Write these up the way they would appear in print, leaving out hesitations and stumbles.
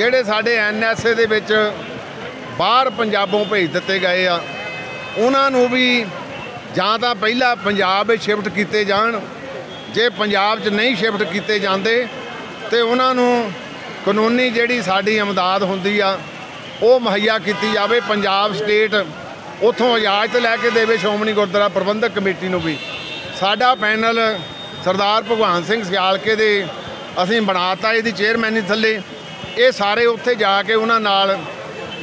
ਜਿਹੜੇ ਸਾਡੇ NSA ਦੇ ਵਿੱਚ ਬਾਹਰ ਪੰਜਾਬੋਂ ਭੇਜ ਦਿੱਤੇ ਗਏ ਆ ਉਹਨਾਂ ਨੂੰ ਵੀ ਜਾਂ ਤਾਂ ਪਹਿਲਾਂ ਪੰਜਾਬ ਵਿੱਚ ਸ਼ਿਫਟ ਕੀਤੇ ਜਾਣ, ਜੇ ਪੰਜਾਬ 'ਚ ਨਹੀਂ ਸ਼ਿਫਟ ਕੀਤੇ ਜਾਂਦੇ तो उन्होंने कानूनी जी साड़ी इमदाद होंगी आ ਉਹ ਮੁਹੱਈਆ ਕੀਤੀ ਜਾਵੇ। पंजाब स्टेट उतों इजाजत लैके देवे ਸ਼੍ਰੋਮਣੀ ਗੁਰਦੁਆਰਾ ਪ੍ਰਬੰਧਕ ਕਮੇਟੀ ਨੂੰ भी। ਸਾਡਾ पैनल सरदार भगवान सिंह ਸਿਆਲਕੇ ਦੇ ਅਸੀਂ ਬਣਾਤਾ ਇਹਦੀ ਚੇਅਰਮੈਨੀ ਥੱਲੇ। ਇਹ सारे ਉੱਥੇ ਜਾ ਕੇ ਉਹਨਾਂ ਨਾਲ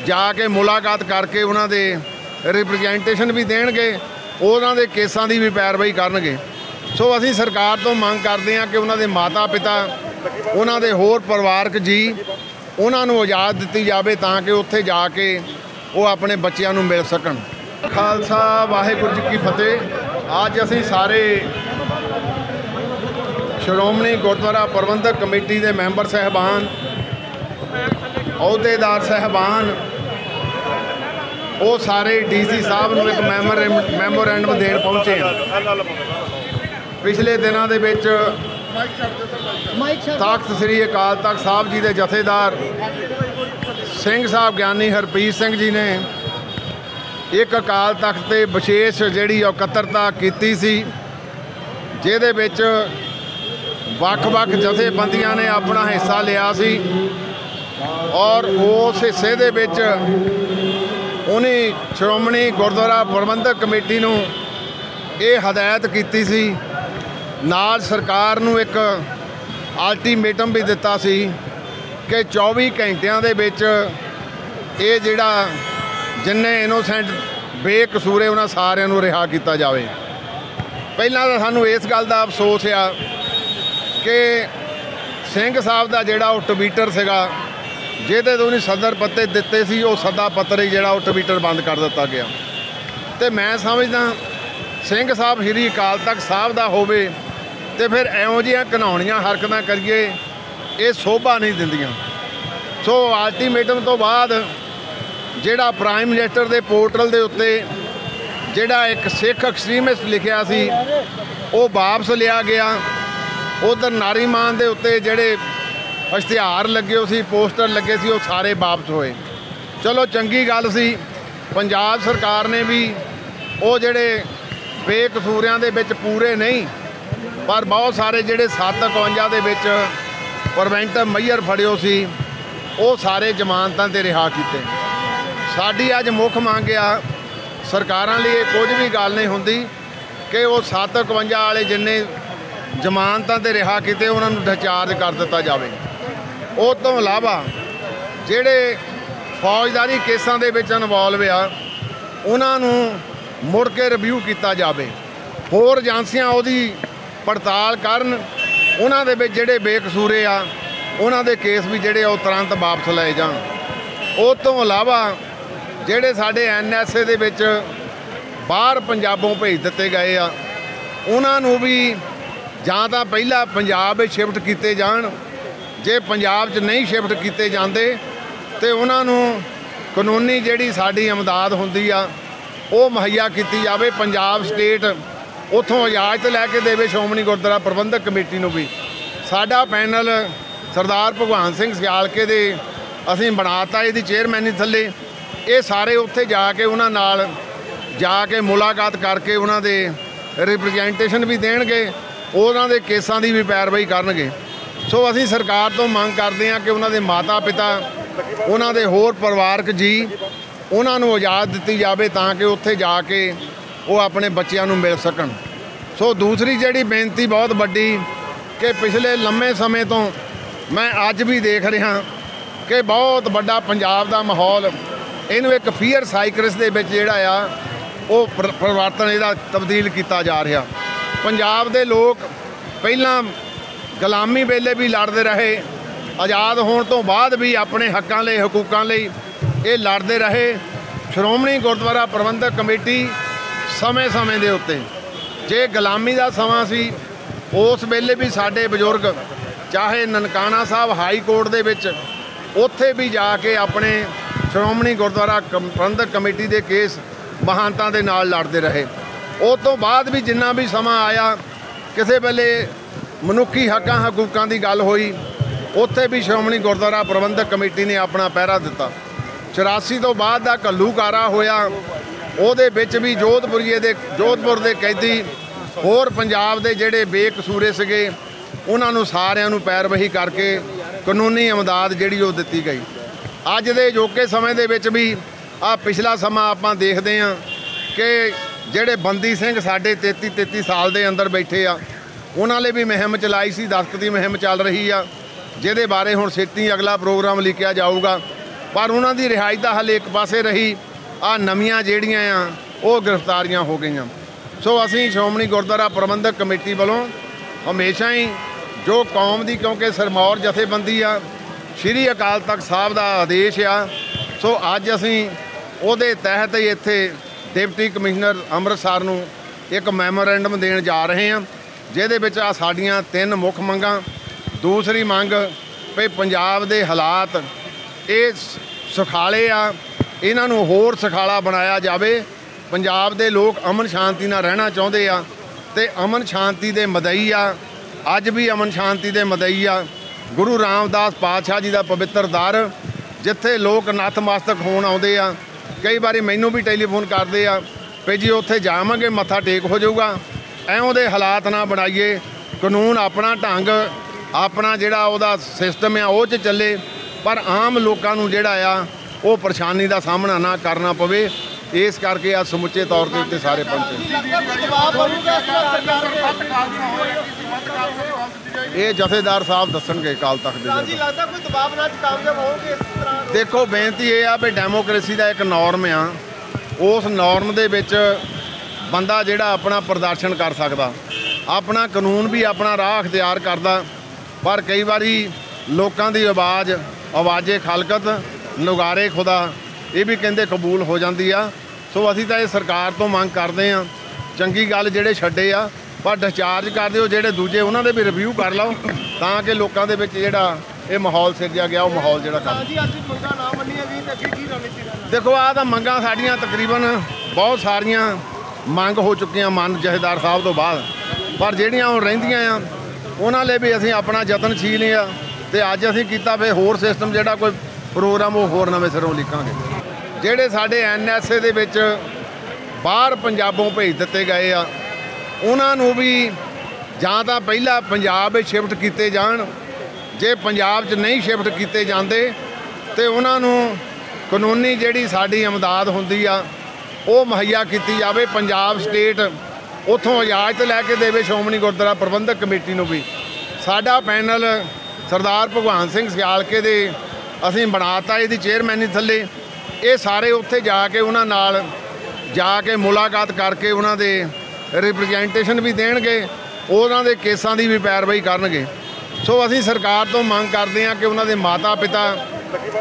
ਜਾ ਕੇ ਮੁਲਾਕਾਤ ਕਰਕੇ ਉਹਨਾਂ ਦੇ ਰਿਪਰੈਜ਼ੈਂਟੇਸ਼ਨ भी ਦੇਣਗੇ, ਉਹਨਾਂ ਦੇ ਕੇਸਾਂ ਦੀ भी ਪੈਰਵਾਈ ਕਰਨਗੇ। ਸੋ ਅਸੀਂ ਸਰਕਾਰ ਤੋਂ ਮੰਗ ਕਰਦੇ ਹਾਂ ਕਿ ਉਹਨਾਂ ਦੇ ਮਾਤਾ ਪਿਤਾ ਉਹਨਾਂ ਦੇ ਹੋਰ ਪਰਿਵਾਰਕ ਜੀ ਉਹਨਾਂ ਨੂੰ ਆਜ਼ਾਦ ਦਿੱਤੀ ਜਾਵੇ ਤਾਂ ਕਿ ਉੱਥੇ ਜਾ ਕੇ ਉਹ ਆਪਣੇ ਬੱਚਿਆਂ ਨੂੰ ਮਿਲ ਸਕਣ। ਖਾਲਸਾ ਵਾਹਿਗੁਰੂ ਜੀ ਕੀ ਫਤਿਹ। ਅੱਜ ਅਸੀਂ ਸਾਰੇ ਸ਼੍ਰੋਮਣੀ ਗੁਰਦੁਆਰਾ ਪ੍ਰਬੰਧਕ ਕਮੇਟੀ ਦੇ ਮੈਂਬਰ ਸਾਹਿਬਾਨ, ਅਹੁਦੇਦਾਰ ਸਾਹਿਬਾਨ, ਉਹ ਸਾਰੇ DC ਸਾਹਿਬ ਨੂੰ ਇੱਕ ਮੈਮੋਰੈਂਡਮ ਦੇਣ ਪਹੁੰਚੇ ਆ। ਪਿਛਲੇ ਦਿਨਾਂ ਦੇ ਵਿੱਚ तख्त श्री अकाल तख्त साहब जी के जथेदार सिंह साहब ज्ञानी हरप्रीत सिंह जी ने एक अकाल तख्त से विशेष जी एकत्रता की सी, जिहदे विच वख-वख जथेबंदियां ने अपना हिस्सा लिया सी और उस हिस्से दे विच उन्हें श्रोमणी गुरद्वारा प्रबंधक कमेटी नूं यह हदायत की सी, नाल सरकार नूं एक अल्टीमेटम भी दिता सी कि 24 घंटियां दे विच ये जिहड़ा जिन्ने इनोसेंट बेकसूरे उन्हां सारिआं नूं रिहा कीता जावे। पहलां तां सानूं इस गल दा अफसोस आ कि सिंह साहब दा जिहड़ा ओह ट्वीटर सीगा जिहदे तों उन्हें सदर पत्ते दित्ते सी, ओह सदा पत्तर ही जिहड़ा ओह ट्वीटर बंद कर दित्ता गया। ते मैं समझदा सिंह साहब श्री अकाल तख्त साहब दा होवे तो फिर इहो जिहियां घिनाउणियां हरकतां करिए ये शोभा नहीं दिंदियां। सो अल्टीमेटम तो बाद जिहड़ा प्राइम मिनिस्टर के पोर्टल के उत्ते जिहड़ा एक सिख एक्सट्रीमिस्ट लिखिया सी वो वापस लिया गया। उधर नारीमान के उत्ते जिहड़े इश्तिहार लगे सी, पोस्टर लगे सी, वो सारे वापस होए। चलो चंगी गल सी, पंजाब सरकार ने भी वो जिहड़े बेकसूरियां दे विच पूरे नहीं पर बहुत सारे जिहड़े 751 दे विच प्रिवेंटिव मेजर फड़ियो सी वो सारे जमानतां ते रिहा कीते। साडी अज मुख मांग आ सरकारां लई कुछ भी गल नहीं हुंदी कि वो 751 वाले जिन्ने जमानतां ते रिहा कीते उन्हां नूं डिस्चार्ज कर दित्ता जावे। उस तों इलावा जिहड़े फौजदारी केसां दे विच इनवॉल्व आ उन्हां नूं मुड़ के रिव्यू कीता जावे। होर एजेंसियां ओहदी पड़ताल करन, उन्हां दे विच जिहड़े बेकसूरे आ उन्हां दे केस भी जिहड़े आ तुरंत वापस लए जाण। उस तों इलावा जिहड़े साडे NSA दे विच बाहर पंजाबों भेज दित्ते गए आ उन्हां नूं भी जां तां पहिलां पंजाब विच शिफ्ट कीते जाण, जे पंजाब 'च नहीं शिफ्ट कीते जांदे ते उन्हां नूं कानूनी जिहड़ी साडी इमदाद हुंदी आ ਉਹ ਮੁਹੱਈਆ ਕੀਤੀ ਜਾਵੇ। पंजाब स्टेट उतों इजाजत लैके देवे ਸ਼੍ਰੋਮਣੀ ਗੁਰਦੁਆਰਾ ਪ੍ਰਬੰਧਕ ਕਮੇਟੀ ਨੂੰ भी। ਸਾਡਾ पैनल सरदार भगवान सिंह ਸਿਆਲਕੇ ਦੇ ਅਸੀਂ ਬਣਾਤਾ ਇਹਦੀ ਚੇਅਰਮੈਨੀ ਥੱਲੇ। ਇਹ ਸਾਰੇ ਉੱਥੇ ਜਾ ਕੇ ਉਹਨਾਂ ਨਾਲ ਜਾ ਕੇ ਮੁਲਾਕਾਤ ਕਰਕੇ ਉਹਨਾਂ ਦੇ ਰਿਪਰੈਜ਼ੈਂਟੇਸ਼ਨ ਵੀ ਦੇਣਗੇ, ਉਹਨਾਂ ਦੇ ਕੇਸਾਂ ਦੀ ਵੀ ਪੈਰਵਾਈ ਕਰਨਗੇ। ਸੋ ਅਸੀਂ ਸਰਕਾਰ ਤੋਂ ਮੰਗ ਕਰਦੇ ਹਾਂ ਕਿ ਉਹਨਾਂ ਦੇ ਮਾਤਾ ਪਿਤਾ, ਉਹਨਾਂ ਦੇ ਹੋਰ ਪਰਿਵਾਰਕ ਜੀ ਉਹਨਾਂ ਨੂੰ ਆਜ਼ਾਦ ਦਿੱਤੀ ਜਾਵੇ ਤਾਂ ਕਿ ਉੱਥੇ ਜਾ ਕੇ वो अपने बच्चों को मिल सकन। सो दूसरी जी बेनती बहुत बड़ी कि पिछले लंबे समय तो मैं अज भी देख रहा कि बहुत बड़ा पंजाब का माहौल इनू एक फीयर साइकरस के जोड़ा वो परिवर्तन यदा तब्दील किया जा रहा। पंजाब के लोग पहला गुलामी वेले भी लड़ते रहे, आज़ाद होने तो बाद भी अपने हकों लिए हकूकों लिए लड़ते रहे। श्रोमणी गुरुद्वारा प्रबंधक कमेटी समय समय के उत्ते जे गुलामी का समा सी उस वेले भी साडे बजुर्ग चाहे ननकाना साहब हाई कोर्ट दे विच उत्थे भी जाके अपने श्रोमणी गुरुद्वारा प्रबंधक कमेटी के केस महानता के नाल लड़ते रहे। उस तो बाद भी जिन्ना भी समा आया किसी वेले मनुखी हकों हकूकों की गल होई उत्थे भी श्रोमणी गुरुद्वारा प्रबंधक कमेटी ने अपना पहरा दिता। 84 तो बाद दा कल्लू कारा होया, उहदे विच भी जोधपुर के कैदी होर पंजाब के जिहड़े बेकसूरे सीगे उहनां नूं सारिआं नूं पैरवाही करके कानूनी इमदाद जिहड़ी ओह दित्ती गई। अज दे अजोके समय दे विच भी आ पिछला समा आपां देखदे हां कि जिहड़े बंदी सिंह साडे 33 साल के अंदर बैठे आ उहनां लई भी मुहिम चलाई सी, दस्तखती मुहिम चल रही आ जिहदे बारे हुण छेती अगला प्रोग्राम लिखिया जाऊगा। पर उहनां दी रिहाई तां हाले एक पासे रही, आ नवीआं जिहड़ियां आ ओह गिरफ्तारियां हो गईआं। सो असीं श्रोमणी गुरुद्वारा प्रबंधक कमेटी वालों हमेशा ही जो कौम दी, क्योंकि सरमौर जथेबंदी आ श्री अकाल तख्त साहब दा आदेश आ, सो अज असीं उहदे तहत ही इत्थे डिप्टी कमिश्नर अमृतसर नूं एक मैमोरेंडम देण जा रहे हैं जिहदे विच आ साडीआं तीन मुख मंगां। दूसरी मंग भी पंजाब दे हालात ये सुखाले आ, इन्हां नूं होर सुखाला बनाया जावे। पंजाब दे लोग अमन शांति नाल रहना चाहुंदे आ ते अमन शांति दे मदई आ, अज भी अमन शांति दे मदई आ। गुरु रामदास पातशाह जी दा पवित्र दर जिथे लोग नतमस्तक होण आउंदे आ, कई बारी मैनू भी टैलीफोन करते आ भी जी उत्थे जावांगे मत्था टेक हो जाऊगा। ऐवें दे हालात ना बनाइए, कानून अपना ढंग अपना जिहड़ा उहदा सिस्टम आ उह चले, पर आम लोकां नूं जिहड़ा आ उह परेशानी दा सामना ना करना पवे। इस करके आ समुचे तौर ते उत्ते सारे पंच ये जथेदार साहब दसणगे अकाल तख्त दे। देखो बेनती ये आ भी डेमोक्रेसी का एक नॉर्म आ, उस नॉर्म दे विच बंदा जिहड़ा अपना प्रदर्शन कर सकदा, अपना कानून भी अपना राह अख्तियार करदा, पर कई बारी लोकां दी आवाज़े खलकत नगारे खुदा ये भी कहंदे कबूल हो जाती आ। सो असीं तां ये सरकार तो मंग करदे आ चंगी गल जिहड़े छड्डे आ पर डिस्चार्ज कर दिओ, जिहड़े दूजे उहनां दे भी रिव्यू कर लओ तां कि लोकां दे विच जिहड़ा ये माहौल सिरजा गया वो माहौल जो देखो आ मंगा साड़ियाँ तकरीबन बहुत सारिया मंग हो चुकिया मान जथेदार साहब तो बाद, पर जिहड़ियां हुण रहिंदियां आ उहनां लई भी असीं अपना यतनशील आ ते अज असीं कीता वे होर सिस्टम जिहड़ा कोई प्रोग्राम वो होर नवें सिरों लिखांगे। जिहड़े साडे NSA दे विच बाहर पंजाबों भेज दित्ते गए आ उहनां नूं भी जां तां पहिला पंजाब शिफ्ट कीते जाण, जे पंजाब च नहीं शिफ्ट किए जाते तो उन्होंने कानूनी जिहड़ी साडी इमदाद होंदी आ वह मुहैया की जाए। पंजाब स्टेट उतों इजाजत लैके देवे श्रोमणी गुरुद्वारा प्रबंधक कमेटी को भी। साडा पैनल सरदार भगवान सिंह सियालके दे असीं बनाता इहदी चेयरमैनी थले, ये सारे उत्थे जाके उहनां नाल जाके मुलाकात करके उहनां दे रिप्रेजेंटेशन भी देणगे, उहनां दे केसां दी भी पैरवाई करनगे। सो असीं सरकार तो मंग करते हैं कि उन्होंने माता पिता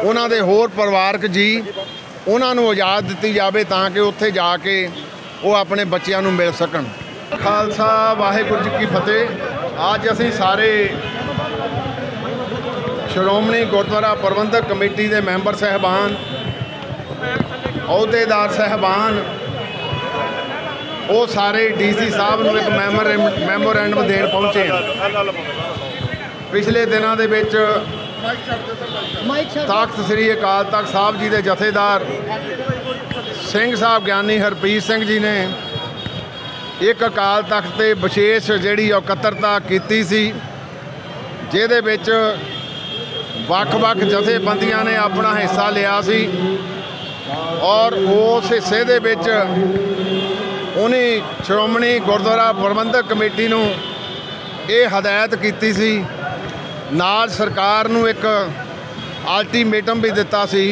उन्होंने होर परिवारक जी उन्होंने इजाजत दी जाए ताकि उत्थे जाके वो अपने बच्चों को मिल सकन। खालसा वाहिगुरू जी की फतेह। आज असीं सारे श्रोमणी गुरुद्वारा प्रबंधक कमेटी के मैंबर साहबान अहदेदार साहबान वो सारे DC साहब को एक मैमोरेंडम देने पहुँचे हैं। पिछले दिनों के तख्त श्री अकाल तख्त साहब जी के जथेदार सिंह साहब ज्ञानी हरप्रीत सिंह जी ने एक अकाल तख्त ते विशेष जिहड़ी इकत्तरता की सी, जिहदे विच वख-वख जथेबंदियां ने अपना हिस्सा लिया सी और उस हिस्से दे विच उन्हें श्रोमणी गुरुद्वारा प्रबंधक कमेटी नूं यह हदायत की सी, नाल सरकार नूं एक अल्टीमेटम भी दिता सी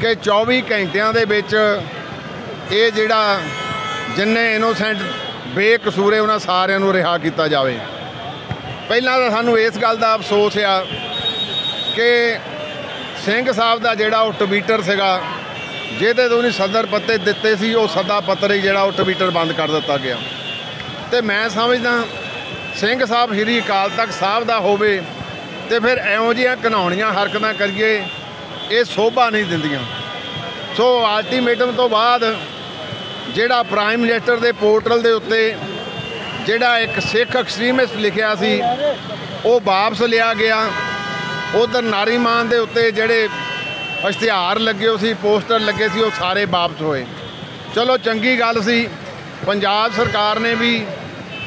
कि 24 घंटियां दे विच ये जिहड़ा जिन्ने इनोसेंट बेकसूरे उन्हां सारियां नूं रिहा कीता जावे। पहलां तां सानूं इस गल दा अफसोस आ कि सिंह साहब दा जिहड़ा ओह ट्विटर सीगा जिहदे तो उन्हें सदर पत्ते दित्ते सी, ओह सदा पत्तर ही जिहड़ा ओह ट्विटर बंद कर दित्ता गया। ते मैं समझदा सिंह साहब श्री अकाल तख्त साहब दा होवे ते फिर इहो जिहियां घिनाउणियां हरकतां करिए ये शोभा नहीं दिंदियां। सो अल्टीमेटम तो बाद जिहड़ा प्राइम मिनिस्टर दे पोर्टल दे उत्ते जिहड़ा एक सिख एक्सट्रीमिस्ट लिखिया सी वो वापस लिया गया। उधर नारीमान के उत्ते जोड़े इश्तिहार लगे सी, पोस्टर लगे सी, वो सारे वापस होए। चलो चंगी गल सी, पंजाब सरकार ने भी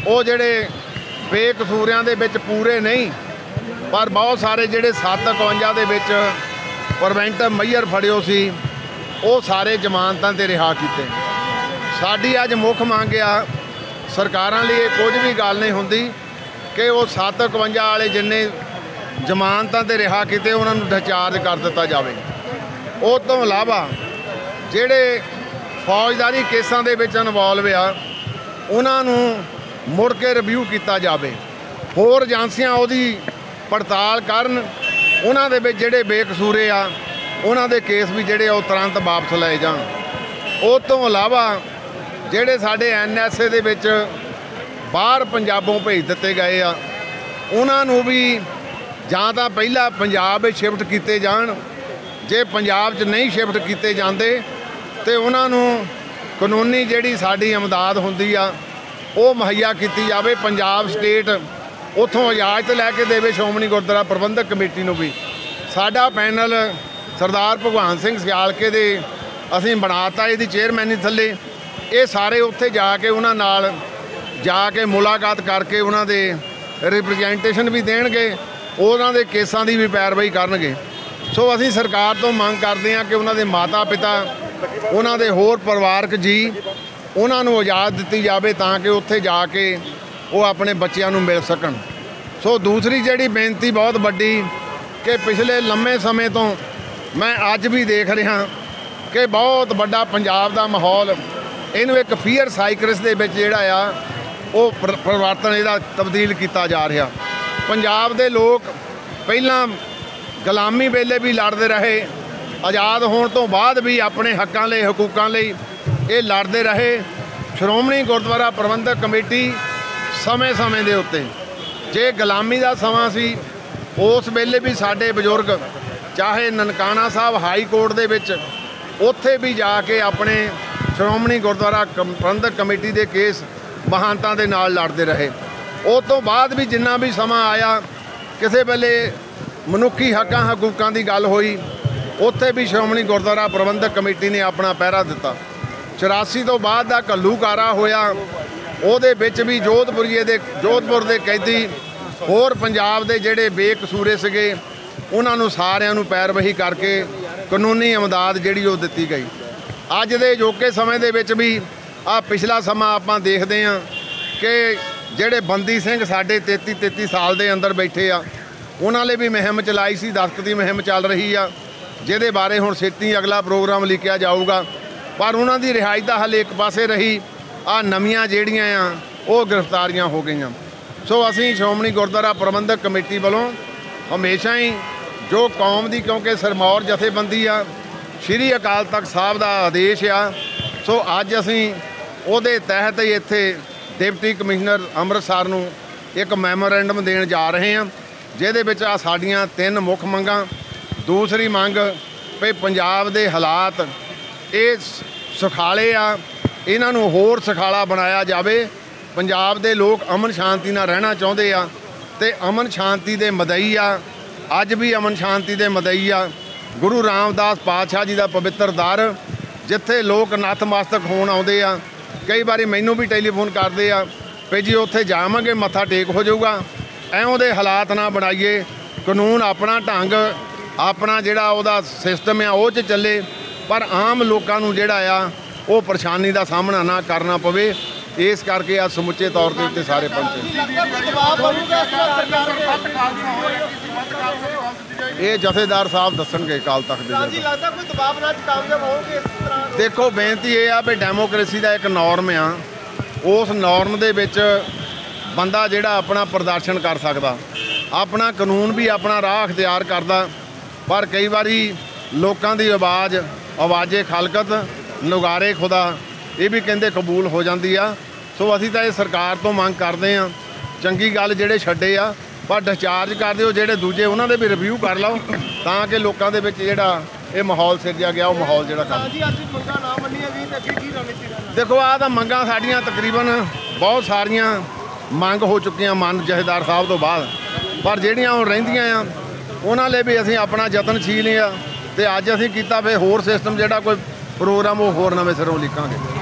वो जोड़े बेकसूरिया दे विच पूरे नहीं पर बहुत सारे जोड़े 751 दे विच प्रिवेंटिव मेजर फड़ियो सी, वो सारे जमानतां ते रिहा कीते। साडी अज मुख मांग आ सरकारां लई कुछ भी गल नहीं हुंदी कि वो 751 वाले जिन्ने जमानतां ते रिहा कीते उन्हां नूं डिस्चार्ज कर दिता जाए। उस तो इलावा जोड़े फौजदारी केसा के इनवॉल्व आ उन्होंने मुड़ के रिव्यू किया जाए, होर एजेंसियां उसकी पड़ताल करन, उन्हां दे विच जिहड़े बेकसूरे आ उन्हां दे केस भी जिहड़े तुरंत वापस लए जाण। उस तो इलावा जिहड़े साडे NSA दे विच बाहर पंजाबों भेज दिते गए आ उन्होंने भी जां तां पहला पंजाब शिफ्ट किए जाण, जे पंजाब च नहीं शिफ्ट किए जाते तो उन्होंने कानूनी जिहड़ी साडी इमदाद हुंदी आ वो मुहैया की जाए। पंजाब स्टेट उतों इजाजत लैके देवे श्रोमणी गुरुद्वारा प्रबंधक कमेटी को भी। साडा पैनल सरदार भगवान सिंह सियालके दे असीं बनाता इहदी चेयरमैनी थले, ये सारे उत्थे जाके उन्हां नाल जाके मुलाकात करके उन्हां दे रिप्रजेंटेशन भी देणगे, उन्हां दे केसां दी भी पैरवाई करनगे। सो असीं सरकार तो मंग करदे हां कि उन्हां दे माता पिता उन्हां दे होर परिवारक जी उन्होंने इजाजत दी जाए ताकि उत्थे जाके वो अपने बच्चों को मिल सकन। सो दूसरी जिहड़ी बेनती बहुत वड्डी कि पिछले लंबे समय तो मैं अज भी देख रहा कि बहुत बड़ा पंजाब का माहौल इनू एक फीयर साइकल्स दे विच जिहड़ा आ वो परिवर्तन इहदा तब्दील किया जा रहा। पंजाब दे लोग पहला गुलामी वेले भी लड़ते रहे, आज़ाद होने तो बाद भी अपने हकों लई हकूकां लई ये लड़ते रहे। श्रोमणी गुरुद्वारा प्रबंधक कमेटी समय समय के उत्ते जे गुलामी का समा सी उस वेले भी साडे बजुर्ग चाहे ननकाना साहब हाई कोर्ट दे विच उत्थे भी जाके अपने श्रोमणी गुरुद्वारा प्रबंधक कमेटी के केस महानता के नाल लड़ते रहे। उस तो बाद भी जिन्ना भी समा आया किसी वेले मनुखी हकों हकूकों की गल होई उत्थे भी श्रोमणी गुरुद्वारा प्रबंधक कमेटी ने अपना पहरा दिता। 84 तो बाद दा घल्लू कारा होया, उहदे विच भी जोधपुर दे कैदी होर पंजाब दे जिहड़े बेकसूरे सीगे उन्हां नूं सारिआं नूं पैरवाही करके कानूनी इमदाद जिहड़ी ओह दित्ती गई। अज दे अजोके समय दे विच भी आ पिछला समा आपां देखदे हां कि जिहड़े बंदी सिंह साडे 33 साल दे अंदर बैठे आ उन्हां लई भी मुहिम चलाई सी, दस्तक दी मुहिम चल रही आ जिहदे बारे हुण छेती अगला प्रोग्राम लिखिआ जाऊगा, पर उन्हां दी रिहाई तां हाले एक पासे रही, आ नवीआं जिहड़ियां आ वो गिरफ्तारियां हो गई। सो असीं श्रोमणी गुरुद्वारा प्रबंधक कमेटी वालों हमेशा ही जो कौम की, क्योंकि सिरमौर जथेबंदी आ श्री अकाल तख्त साहब का आदेश आ, सो अज असीं उहदे तहत ही इत्थे डिप्टी कमिश्नर अमृतसर नूं एक मैमोरेंडम देण जा रहे हैं जिहदे विच आ साडीआं 3 मुख मंगां। दूसरी मंग भई पंजाब दे हालात ये सुखाले आ, इन्हों होर सुखाला बनाया जाए। पंजाब दे लोग अमन शांति नाल रहना चाहते आ ते अमन शांति दे मदई आ, अज भी अमन शांति दे मदई आ। गुरु रामदास पातशाह जी का पवित्र दर जिथे लोग नतमस्तक होण आउंदे आ, कई बारी मैनू भी टैलीफोन करते आ कि जी उत्थे जावांगे मत्था टेक हो जाऊगा। ऐवें दे हालात ना बनाइए, कानून अपना ढंग अपना जिहड़ा उहदा सिस्टम आ उह च चले, पर आम लोगों को जिहड़ा आ वो परेशानी का सामना ना करना पवे, इस करके आ समुचे तौर के उत्ते सारे पंच ये जथेदार साहब दसणगे अकाल तख्त। देखो बेनती ये आ भी डेमोक्रेसी का एक नॉर्म आ, उस नॉर्म दे विच बंदा जिहड़ा अपना प्रदर्शन कर सकदा, अपना कानून भी अपना राह अख्तियार करदा, पर कई बारी लोगों की आवाज़े खालकत नगारे खुदा ये भी कहिंदे कबूल हो जाती आ। सो असीं तां इह सरकार तो मंग करदे आ चंगी गल जिहड़े छड्डे आ पर डिस्चार्ज कर दिओ, जिहड़े दूजे उन्हां दे भी रिव्यू कर लओ तां कि लोकां दे विच जिहड़ा इह माहौल सिरजिया गया वो माहौल जिहड़ा कर। देखो आह तां मंगां साडीआं तकरीबन बहुत सारियां मंग हो चुकियां मान जथेदार साहब तो बाद, पर जिहड़ियां हुण रहिंदियां आ उन्होंने भी असी अपना यतनशील ही आ तो अज असी किया फिर होर सिस्टम जोड़ा कोई प्रोग्राम वो होर नवें सिरों लिखांगे।